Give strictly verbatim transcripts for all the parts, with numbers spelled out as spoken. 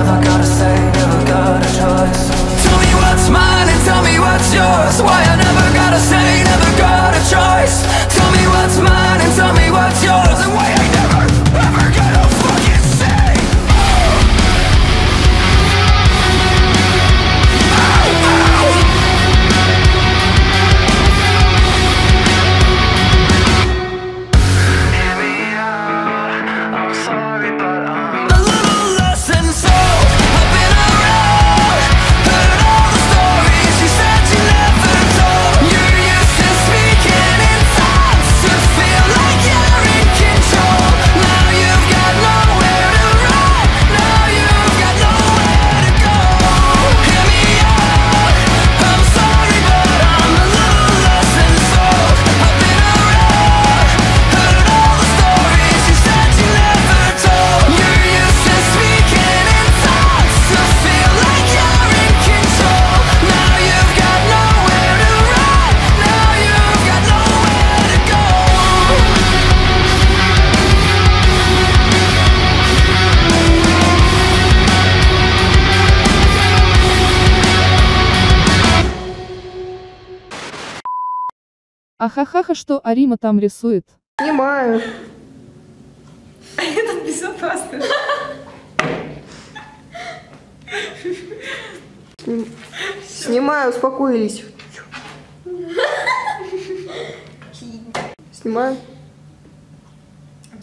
never gotta say, never got a choice. Tell me what's mine and tell me what's yours. Why I never gotta say, never got a choice. Tell me what's mine and tell me what's yours. And why I never, ever gotta fucking say. Ахахаха, что Арима там рисует? Снимаю. Это безопасно. Снимаю, успокоились. Снимаю.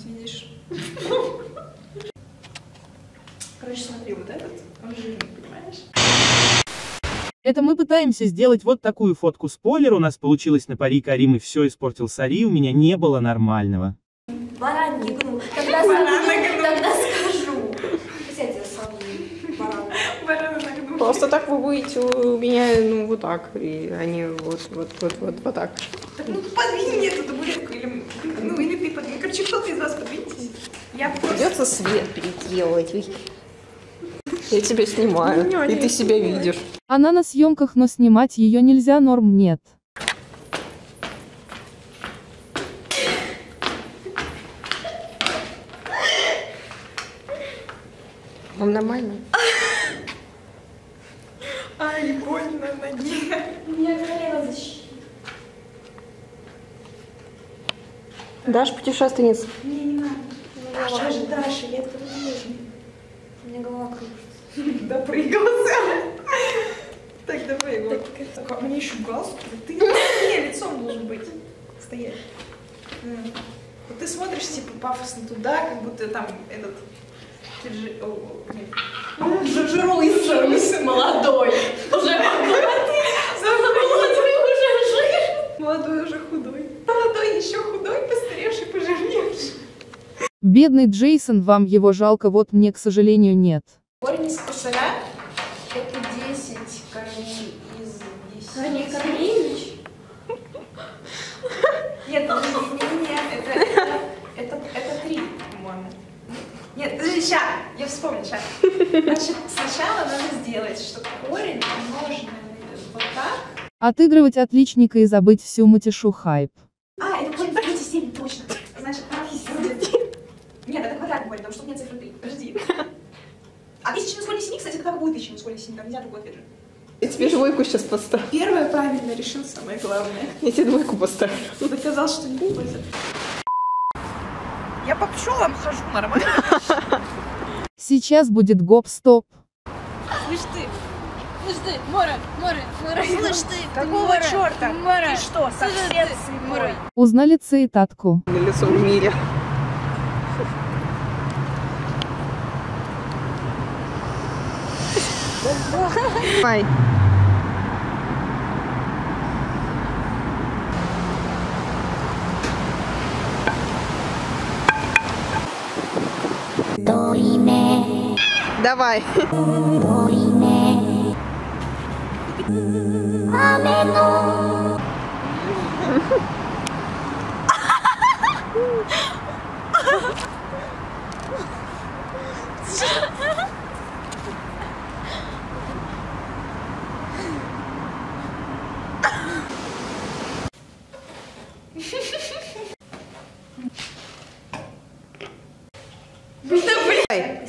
Видишь? Короче, смотри, вот этот, он жирный, понимаешь? Это мы пытаемся сделать вот такую фотку. Спойлер, у нас получилось на парик Аримы все испортил Сари, у меня не было нормального. Баран не гну, тогда скажу. Просто так вы будете у меня, ну, вот так, и они вот, вот, вот, вот, вот так. Так, ну, подвинь мне эту табуретку, или, ну, или ты подвинь. Короче, кто-то из вас подвиньтесь. Я просто... Придется свет переделать. Я тебя снимаю, не, не, и ты себя не видишь. Она на съемках, но снимать ее нельзя, норм нет. Вам нормально? Ай, больно на ноге. У меня колено защищено. Даша путешественница. Не, не надо. Даша же, Даша, я это вижу. У меня голова кружится. Допрыгался. Так, давай его. А мне еще галстук. Ты не лицом должен быть. Стоять. Вот ты смотришь, типа, пафосно туда, как будто там этот... Жирул из молодой. Уже молодой, уже жир. Молодой, уже худой. Молодой, еще худой, постаревший, пожирневший. Бедный Джейсон, вам его жалко, вот мне, к сожалению, нет. Корень из кошеля. Это десять корней из десяти. Корней Корнеевич? Нет, нет, это три, по-моему. Нет, подожди, сейчас, я вспомню, сейчас. Значит, сначала надо сделать, что корень умноженный вот так. Отыгрывать отличника и забыть всю матишу хайп. А, это корень двадцать семь, точно. Значит, надо сделать... Нет, это квадрат будет, потому что у меня цифра три. Подожди. А тысяча на сколе семи, кстати, как будет тысяча на сколе семи? Там нельзя другой ответ же. Я тебе двойку сейчас поставлю. Первое правильно решил, самое главное. Я тебе двойку поставлю. Ты доказал, что не пользуется. Я по пчелам хожу, нормально. Сейчас будет гоп-стоп. Слышь ты, слышь ты, Мора, Мора, Мора. Слышь ты, какого черта? Мора. Ты что, совсем слепой? Узнали цитатку. На лицо в мире. Ай. Давай.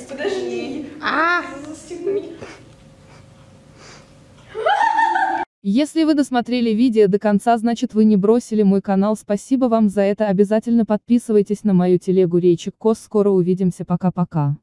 Подожди. А. семьи. Если вы досмотрели видео до конца, значит вы не бросили мой канал, спасибо вам за это, обязательно подписывайтесь на мою телегу Рейчик Кос, скоро увидимся, пока-пока.